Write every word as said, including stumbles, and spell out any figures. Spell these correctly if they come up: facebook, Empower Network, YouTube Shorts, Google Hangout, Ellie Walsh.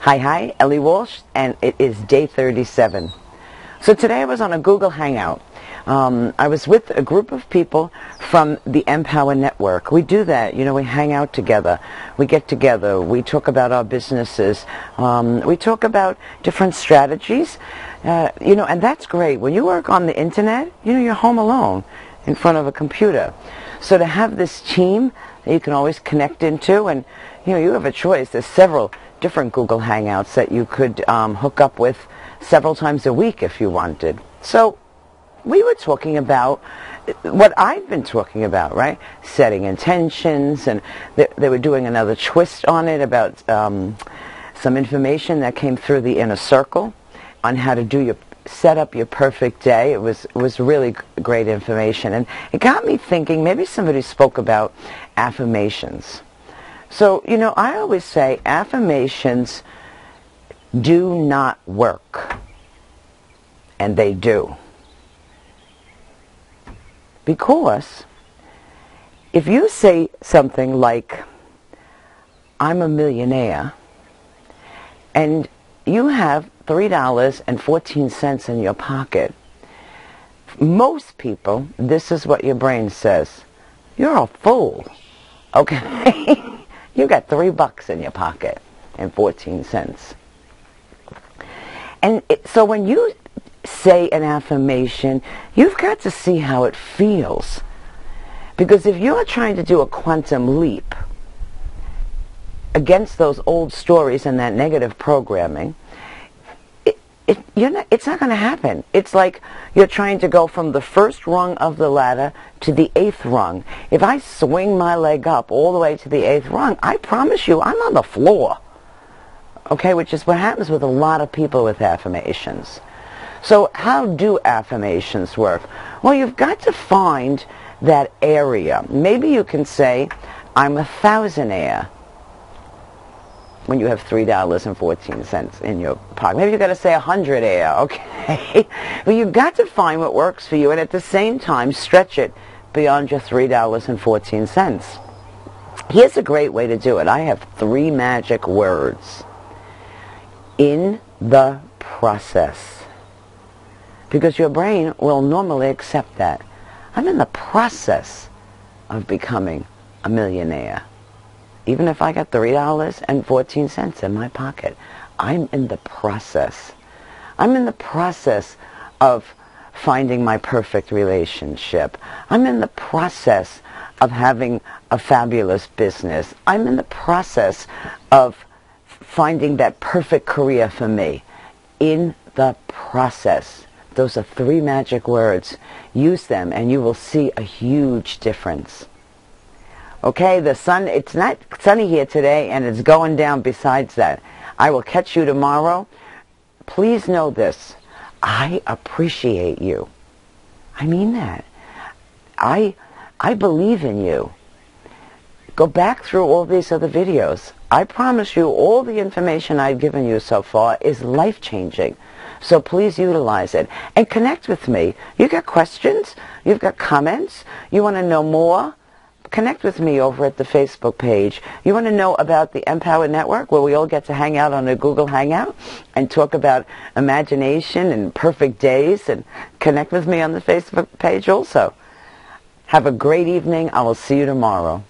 Hi, hi, Ellie Walsh, and it is day thirty-seven. So today I was on a Google Hangout. Um, I was with a group of people from the Empower Network. We do that, you know, we hang out together. We get together, we talk about our businesses, um, we talk about different strategies, uh, you know, and that's great. When you work on the internet, you know, you're home alone in front of a computer. So to have this team that you can always connect into, and, you know, you have a choice. There's several different Google Hangouts that you could um, hook up with several times a week if you wanted. So we were talking about what I've been talking about, right? Setting intentions, and they, they were doing another twist on it about um, some information that came through the inner circle on how to do your set up your perfect day. It was was really great information, and it got me thinking. Maybe somebody spoke about affirmations. So, you know, I always say affirmations do not work. And they do. Because if you say something like, I'm a millionaire, and you have three dollars and fourteen cents in your pocket, most people, this is what your brain says, you're a fool, okay? You got three bucks in your pocket and fourteen cents. And it, so when you say an affirmation, you've got to see how it feels. Because if you're trying to do a quantum leap against those old stories and that negative programming, it, it, you're not, it's not going to happen. It's like you're trying to go from the first rung of the ladder to the eighth rung. If I swing my leg up all the way to the eighth rung, I promise you I'm on the floor. Okay, which is what happens with a lot of people with affirmations. So how do affirmations work? Well, you've got to find that area. Maybe you can say, I'm a thousandaire, when you have three dollars and fourteen cents in your pocket. Maybe you've got to say a hundredaire, okay? But you've got to find what works for you, and at the same time stretch it beyond your three dollars and fourteen cents. Here's a great way to do it. I have three magic words. In the process. Because your brain will normally accept that. I'm in the process of becoming a millionaire. Even if I got three dollars and fourteen cents in my pocket, I'm in the process. I'm in the process of finding my perfect relationship. I'm in the process of having a fabulous business. I'm in the process of finding that perfect career for me. In the process. Those are three magic words. Use them and you will see a huge difference. Okay, the sun, it's not sunny here today, and it's going down. Besides that, I will catch you tomorrow. Please know this. I appreciate you. I mean that. I, I believe in you. Go back through all these other videos. I promise you all the information I've given you so far is life-changing. So please utilize it. And connect with me. You've got questions. You've got comments. You want to know more? Connect with me over at the Facebook page. You want to know about the Empower Network, where we all get to hang out on a Google Hangout and talk about imagination and perfect days, and connect with me on the Facebook page also. Have a great evening. I will see you tomorrow.